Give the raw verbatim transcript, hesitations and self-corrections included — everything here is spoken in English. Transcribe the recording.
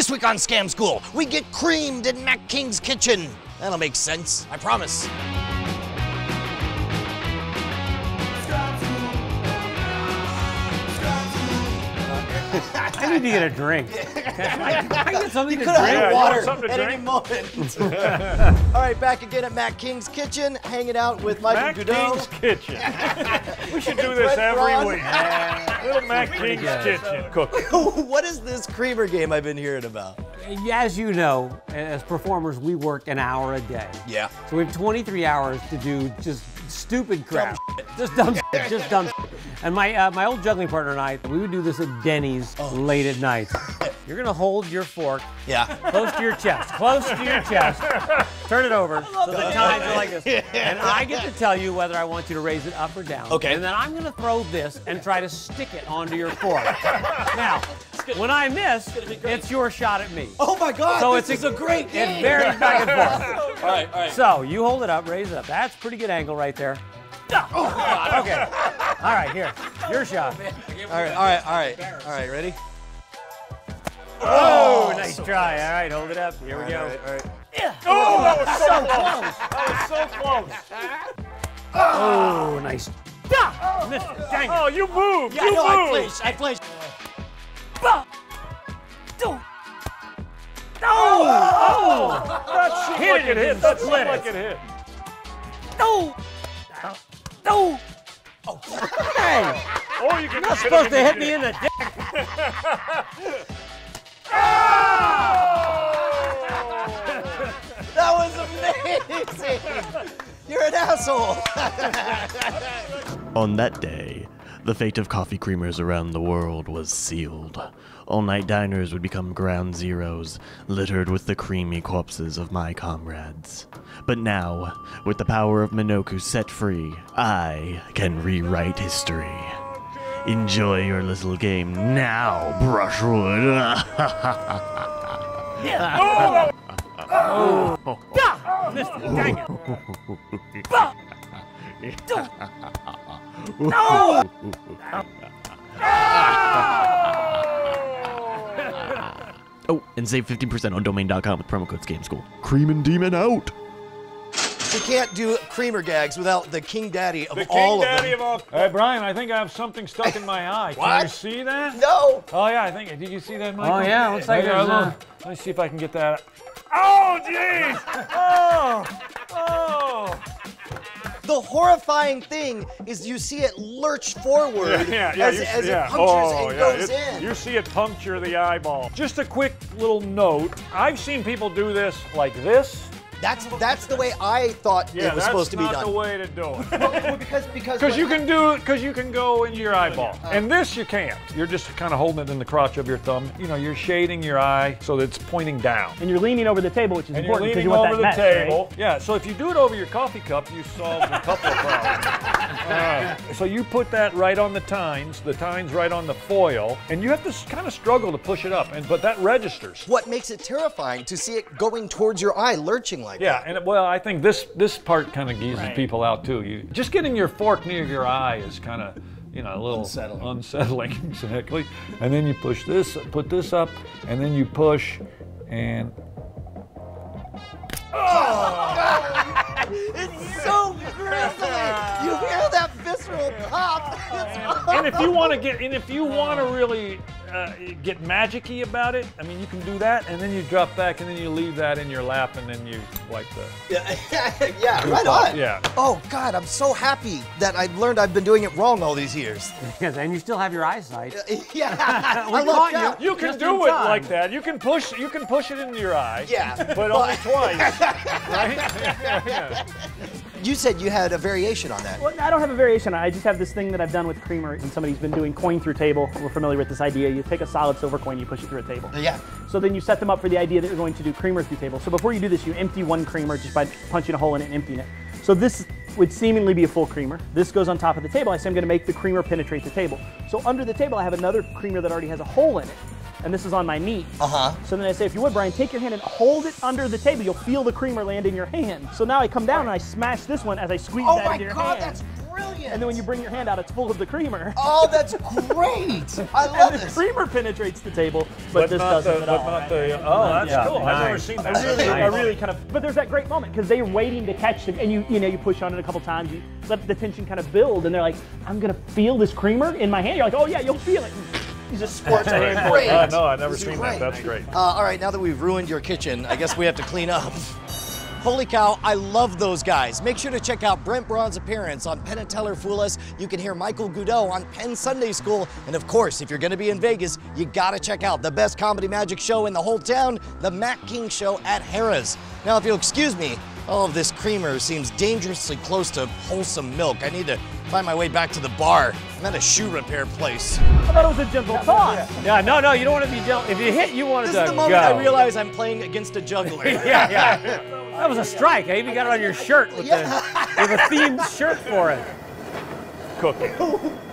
This week on Scam School, we get creamed in Mac King's kitchen. That'll make sense, I promise. I need to get a drink. I, I get something you to drink. You could have had water yeah, at any moment. All right, back again at Mac King's Kitchen, hanging out with Michael Goudeau. Mac King's Kitchen. We should do this every Ron. week. Little Mac King's Kitchen cooking. What is this creamer game I've been hearing about? As you know, as performers, we work an hour a day. Yeah. So we have twenty-three hours to do just stupid crap. Dumb just dumb shit, just dumb shit. And my, uh, my old juggling partner and I, we would do this at Denny's oh. late at night. You're gonna hold your fork yeah. close to your chest, close to your chest. Turn it over so the tines are like this. And I get to tell you whether I want you to raise it up or down. Okay. And then I'm gonna throw this and try to stick it onto your fork. Now, when I miss, it's, it's your shot at me. Oh my God, so this it's is a great game. It varies back and forth. All right, all right. So you hold it up, raise it up. That's a pretty good angle right there. Oh God, okay. All right, here, your shot. All right, all right, all right, all right, ready? Oh, oh, nice so try. Close. All right, hold it up. Here all we go. Right, all right. Yeah. Oh, that was so, so close. That was so close. Oh, nice. Oh, missed it. Dang it. Oh, you moved. Yeah, you no, moved. I placed. I placed. Oh, oh, oh. That seemed like it hit. That seemed like it hit. No. No. Oh. Hey. Or you can You're not supposed to hit me in the dick. Oh! That was amazing! You're an asshole! On that day, the fate of coffee creamers around the world was sealed. All-night diners would become ground zeros, littered with the creamy corpses of my comrades. But now, with the power of Minoku set free, I can rewrite history. Enjoy your little game now, Brushwood. Yeah. Oh! Oh! Oh! Missed it. Dang it. No! Oh, and save fifteen percent on domain dot com with promo code Scam School. Cream and Demon out! We can't do creamer gags without the king daddy of the king all daddy of them. Of all... All right, Brian, I think I have something stuck in my eye. What? Can you see that? No. Oh, yeah, I think. Did you see that, Michael? Oh, yeah, looks like there's a... Let me see if I can get that. Oh, jeez. Oh. Oh. The horrifying thing is you see it lurch forward yeah, yeah, yeah, as, see, as yeah. it punctures oh, and yeah, goes it, in. You see it puncture the eyeball. Just a quick little note. I've seen people do this like this. That's that's the way I thought yeah, it was supposed to be done. That's not the way to do it. well, well, because because you can do because you can go into your eyeball, uh, and this you can't. You're just kind of holding it in the crotch of your thumb. You know, you're shading your eye so that it's pointing down. And you're leaning over the table, which is and important because you want that match. And you're leaning over the table. Right? Yeah. So if you do it over your coffee cup, you solve a couple of problems. Uh, so you put that right on the tines, the tines right on the foil, and you have to kind of struggle to push it up, and but that registers. What makes it terrifying to see it going towards your eye, lurching like. Like yeah, that. and it, well, I think this this part kind of geezes right. people out too. You just getting your fork near your eye is kind of, you know, a little unsettling. Unsettling, exactly. And then you push this, put this up, and then you push, and. Oh! It's so grizzly. You hear that visceral pop. And, and if you want to get, and if you want to really. Uh, get magic-y about it. I mean, you can do that, and then you drop back, and then you leave that in your lap, and then you wipe the... Yeah, yeah right on. Yeah. Oh, God, I'm so happy that I learned I've been doing it wrong all these years. Yes, and you still have your eyesight. Yeah, I love you. You can do it like that. You can push You can push it into your eye. Yeah. But only twice, right? Yeah. You said you had a variation on that. Well, I don't have a variation. I just have this thing that I've done with creamer, and somebody's been doing coin through table. We're familiar with this idea. You take a solid silver coin, you push it through a table. Yeah. So then you set them up for the idea that you're going to do creamer through table. So before you do this, you empty one creamer just by punching a hole in it and emptying it. So this would seemingly be a full creamer. This goes on top of the table. I say I'm going to make the creamer penetrate the table. So under the table, I have another creamer that already has a hole in it. And this is on my knee. Uh-huh. So then I say, if you would, Brian, take your hand and hold it under the table. You'll feel the creamer land in your hand. So now I come down and I smash this one as I squeeze oh that into your God, hand. Oh my God, that's brilliant. And then when you bring your hand out, it's full of the creamer. Oh, that's great. I love and this. The creamer penetrates the table, but, but this doesn't the, at all. Not the, oh, that's yeah, cool. Nice. I've never seen that. I really, nice. I really kind of. But there's that great moment because they are waiting to catch them, and you, you know, you push on it a couple times, you let the tension kind of build, and they're like, I'm gonna feel this creamer in my hand. You're like, oh yeah, you'll feel it. You just squirt a handful. Great. Uh, no, I've never this seen that. That's great. Uh, all right, now that we've ruined your kitchen, I guess we have to clean up. Holy cow, I love those guys. Make sure to check out Brent Braun's appearance on Penn and Teller Fool Us. You can hear Michael Goudeau on Penn Sunday School. And of course, if you're gonna be in Vegas, you gotta check out the best comedy magic show in the whole town, the Mac King Show at Harrah's. Now, if you'll excuse me, all of this creamer seems dangerously close to wholesome milk. I need to find my way back to the bar. I'm at a shoe repair place. I thought it was a gentle toss. Yeah, no, no, you don't want to be gentle. If you hit, you want to go. This is the moment I realize I'm playing against a juggler. yeah, yeah. That was a strike. I even got it on your shirt with, yeah. the, with a themed shirt for it. Cooking.